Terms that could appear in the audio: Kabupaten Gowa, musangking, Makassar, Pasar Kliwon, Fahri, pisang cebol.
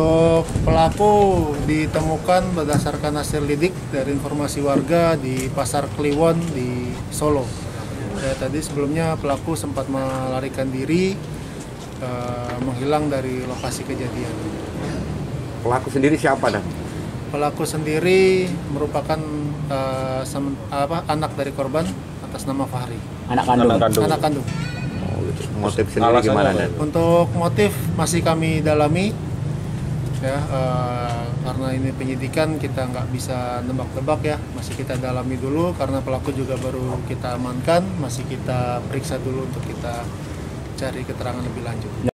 Untuk pelaku ditemukan berdasarkan hasil lidik dari informasi warga di Pasar Kliwon di Solo. Ya, tadi sebelumnya pelaku sempat melarikan diri, menghilang dari lokasi kejadian. Pelaku sendiri siapa dah? Pelaku sendiri merupakan anak dari korban atas nama Fahri. Anak kandung. Motif sendiri gimana, Dan? Untuk motif masih kami dalami. Ya, karena ini penyidikan, kita nggak bisa nebak-nebak ya, masih kita dalami dulu karena pelaku juga baru kita amankan, masih kita periksa dulu untuk kita cari keterangan lebih lanjut.